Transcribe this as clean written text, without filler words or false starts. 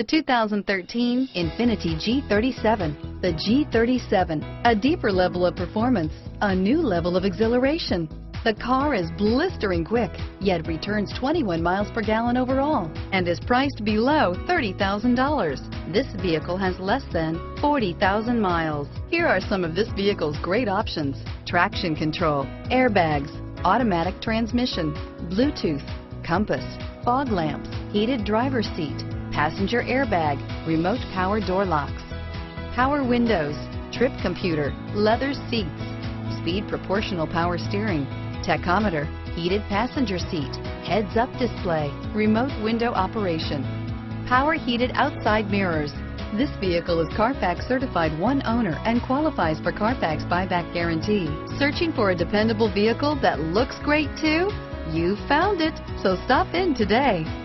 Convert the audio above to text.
The 2013 Infiniti G37. The G37, a deeper level of performance, a new level of exhilaration. The car is blistering quick, yet returns 21 miles per gallon overall and is priced below $30,000. This vehicle has less than 40,000 miles. Here are some of this vehicle's great options: traction control, airbags, automatic transmission, Bluetooth, compass, fog lamps, heated driver's seat, passenger airbag, remote power door locks, power windows, trip computer, leather seats, speed proportional power steering, tachometer, heated passenger seat, heads-up display, remote window operation, power heated outside mirrors. This vehicle is Carfax certified one owner and qualifies for Carfax buyback guarantee. Searching for a dependable vehicle that looks great too? You found it, so stop in today.